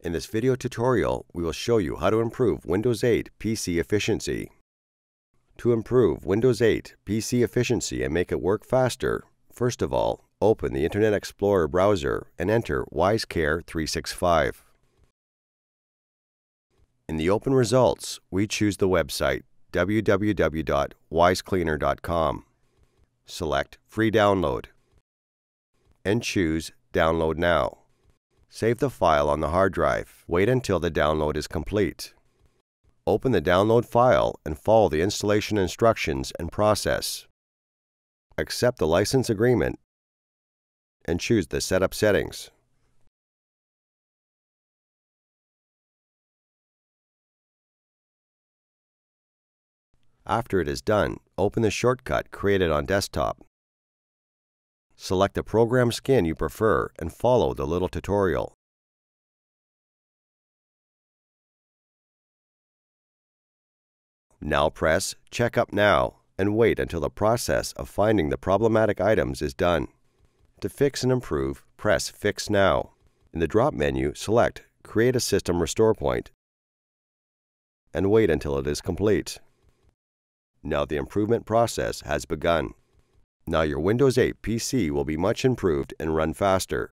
In this video tutorial, we will show you how to improve Windows 8 PC efficiency. To improve Windows 8 PC efficiency and make it work faster, first of all, open the Internet Explorer browser and enter WiseCare 365. In the open results, we choose the website www.wisecleaner.com. Select Free Download and choose Download Now. Save the file on the hard drive. Wait until the download is complete. Open the download file and follow the installation instructions and process. Accept the license agreement and choose the setup settings. After it is done, open the shortcut created on desktop. Select the program skin you prefer and follow the little tutorial. Now press Check Up Now and wait until the process of finding the problematic items is done. To fix and improve, press Fix Now. In the drop menu, select Create a System Restore Point and wait until it is complete. Now the improvement process has begun. Now your Windows 8 PC will be much improved and run faster.